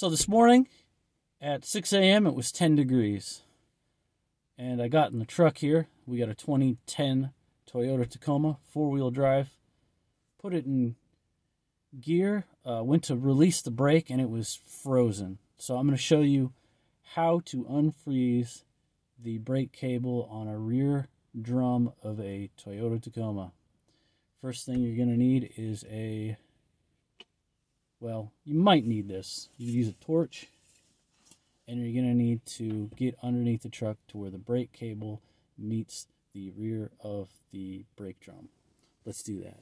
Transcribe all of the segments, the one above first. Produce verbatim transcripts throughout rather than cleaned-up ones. So this morning at six A M it was ten degrees. And I got in the truck here. We got a twenty ten Toyota Tacoma, four-wheel drive. Put it in gear, uh, went to release the brake, and it was frozen. So I'm going to show you how to unfreeze the brake cable on a rear drum of a Toyota Tacoma. First thing you're going to need is a, well, you might need this. You can use a torch, and you're going to need to get underneath the truck to where the brake cable meets the rear of the brake drum. Let's do that.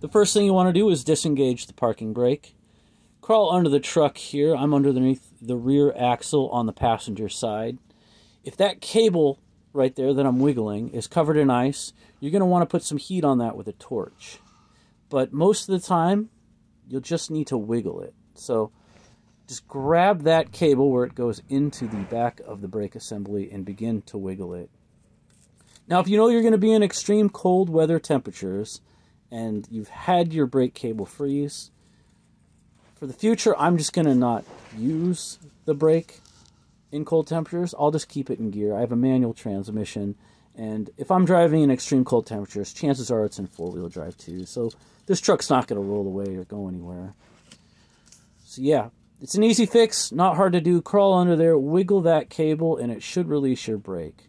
The first thing you want to do is disengage the parking brake. Crawl under the truck here. I'm underneath the rear axle on the passenger side. If that cable right there that I'm wiggling is covered in ice, you're going to want to put some heat on that with a torch. But most of the time, you'll just need to wiggle it. So just grab that cable where it goes into the back of the brake assembly and begin to wiggle it. Now, if you know you're going to be in extreme cold weather temperatures, and you've had your brake cable freeze, for the future, I'm just going to not use the brake in cold temperatures. I'll just keep it in gear. I have a manual transmission, and if I'm driving in extreme cold temperatures, chances are it's in four-wheel drive too, so this truck's not going to roll away or go anywhere. So yeah, it's an easy fix, not hard to do. Crawl under there, wiggle that cable, and it should release your brake.